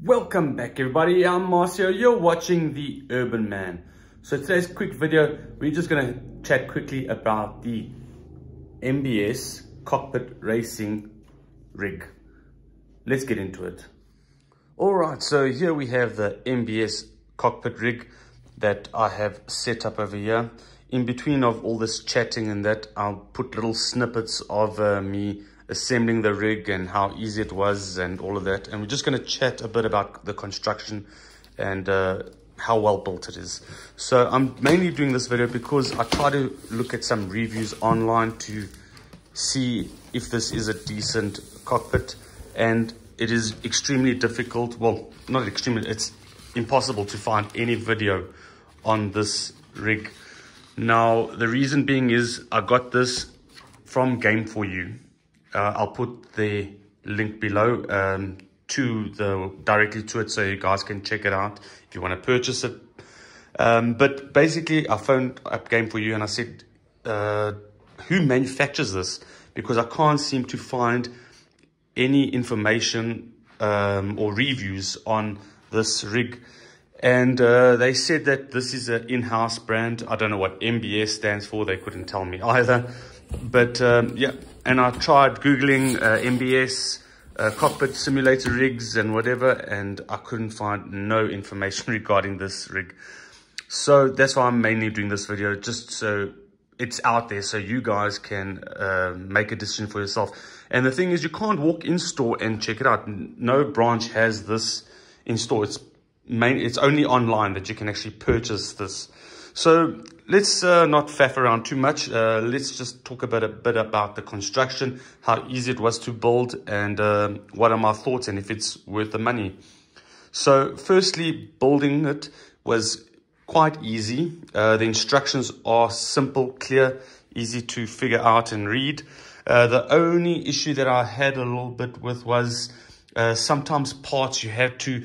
Welcome back everybody, I'm Marcio, you're watching The Urban Man. So today's quick video, we're just going to chat quickly about the MBS cockpit racing rig. Let's get into it. Alright, so here we have the MBS cockpit rig that I have set up over here. In between of all this chatting and that, I'll put little snippets of me assembling the rig and how easy it was and all of that, and we're just going to chat a bit about the construction and how well built it is. So I'm mainly doing this video because I try to look at some reviews online to see if this is a decent cockpit, and it is extremely difficult, well, not extremely, it's impossible to find any video on this rig. Now the reason being is I got this from Game4U. I'll put the link below directly to it so you guys can check it out if you want to purchase it. But basically, I phoned up Game4U and I said, who manufactures this? Because I can't seem to find any information or reviews on this rig. And they said that this is an in-house brand. I don't know what MBS stands for. They couldn't tell me either. But yeah, and I tried Googling MBS cockpit simulator rigs and whatever, and I couldn't find no information regarding this rig. So that's why I'm mainly doing this video, just so it's out there so you guys can make a decision for yourself. And the thing is, you can't walk in store and check it out. No branch has this in store. It's only online that you can actually purchase this. So let's not faff around too much. Let's just talk a bit about the construction, how easy it was to build, and what are my thoughts and if it's worth the money. So firstly, building it was quite easy. The instructions are simple, clear, easy to figure out and read. The only issue that I had a little bit with was sometimes parts you have to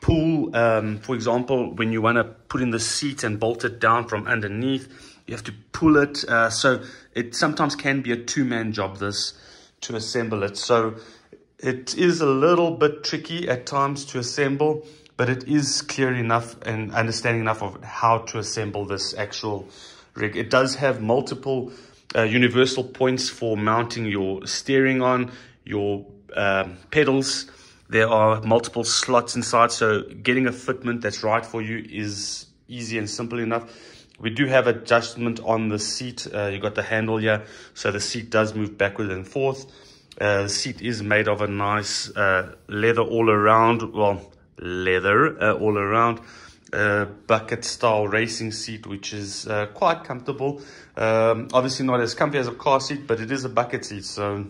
pull. For example, when you want to put in the seat and bolt it down from underneath, you have to pull it, so it sometimes can be a two-man job this to assemble it. So it is a little bit tricky at times to assemble, but it is clear enough and understanding enough of how to assemble this actual rig. It does have multiple universal points for mounting your steering on, your pedals. There are multiple slots inside, so getting a fitment that's right for you is easy and simple enough. We do have adjustment on the seat. You've got the handle here, so the seat does move backward and forth. The seat is made of a nice leather all around, well, leather all around, bucket style racing seat, which is quite comfortable. Obviously not as comfy as a car seat, but it is a bucket seat, so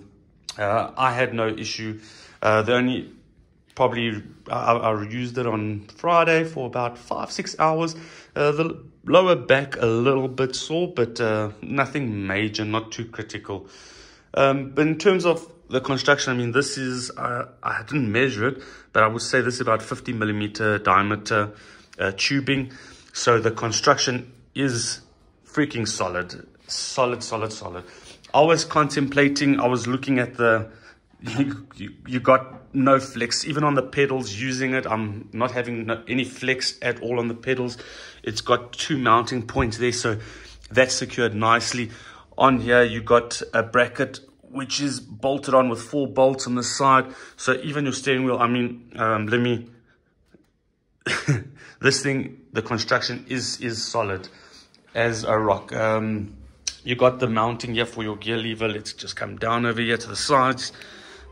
I had no issue. The only probably I used it on Friday for about 5-6 hours. The lower back a little bit sore, but nothing major, not too critical. But in terms of the construction, I mean, this is I didn't measure it, but I would say this is about 50 millimeter diameter tubing. So the construction is freaking solid. I was contemplating, I was looking at the you got no flex even on the pedals using it. I'm not having any flex at all on the pedals. It's got two mounting points there, so that's secured nicely. On here you got a bracket which is bolted on with 4 bolts on the side, so even your steering wheel, I mean, let me this thing, the construction is solid as a rock. You got the mounting here for your gear lever. Let's just come down over here to the sides.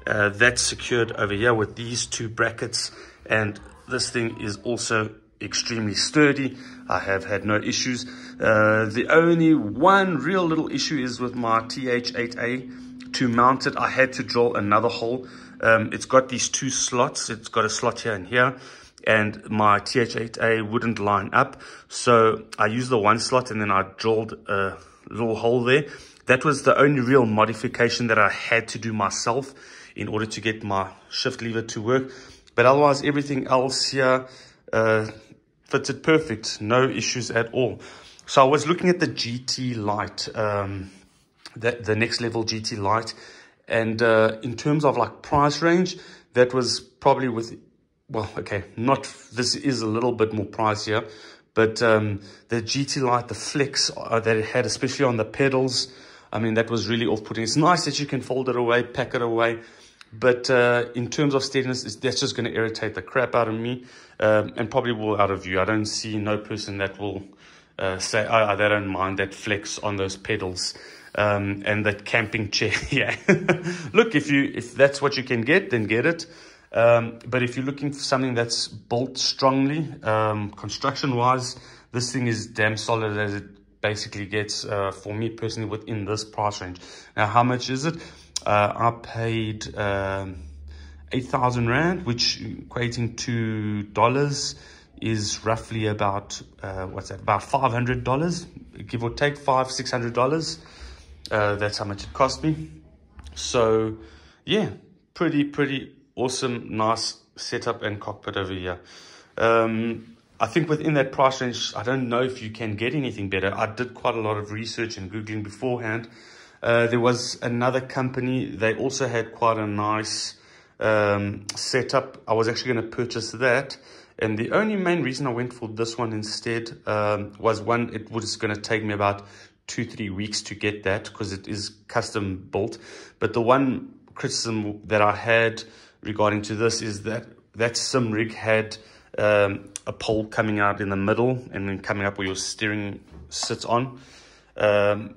That's secured over here with these 2 brackets, and this thing is also extremely sturdy. I have had no issues. The only one real little issue is with my TH-8A. To mount it, I had to drill another hole. It's got these 2 slots. It's got a slot here and here, and my TH-8A wouldn't line up, so I used the 1 slot and then I drilled a little hole there. That was the only real modification that I had to do myself in order to get my shift lever to work. But otherwise, everything else here fits it perfect. No issues at all. So I was looking at the GT light, the next level GT light. And in terms of like price range, that was probably with well, okay, not, this is a little bit more pricier, but the GT Light, the flex that it had, especially on the pedals, I mean, that was really off-putting. It's nice that you can fold it away, pack it away, but in terms of steadiness, that's just going to irritate the crap out of me, and probably will out of you. I don't see no person that will say, oh, they don't mind that flex on those pedals and that camping chair. Yeah, look, if that's what you can get, then get it. But if you're looking for something that's built strongly, construction-wise, this thing is damn solid as it basically gets, for me personally, within this price range. Now, how much is it? I paid 8,000 Rand, which equating to dollars is roughly about, what's that, about $500, give or take, $500–$600. That's how much it cost me. So, yeah, pretty awesome, nice setup and cockpit over here. I think within that price range, I don't know if you can get anything better. I did quite a lot of research and Googling beforehand. There was another company. They also had quite a nice setup. I was actually going to purchase that. And the only main reason I went for this one instead was, one, it was going to take me about 2–3 weeks to get that because it is custom built. But the one criticism that I had regarding to this is that sim rig had a pole coming out in the middle and then coming up where your steering sits on,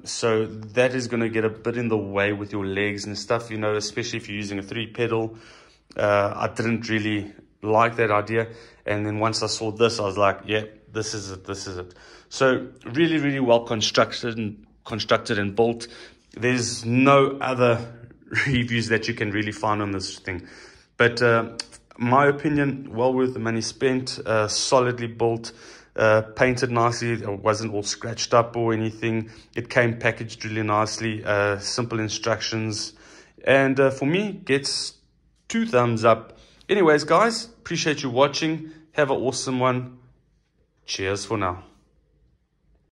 so that is going to get a bit in the way with your legs and stuff, you know, especially if you're using a 3 pedal. I didn't really like that idea, and then once I saw this, I was like, yeah, this is it. So really well constructed and built. There's no other reviews that you can really find on this thing, but my opinion, well worth the money spent. Solidly built, painted nicely. It wasn't all scratched up or anything. It came packaged really nicely, simple instructions, and for me, gets 2 thumbs up. Anyways, guys, appreciate you watching. Have an awesome one. Cheers for now.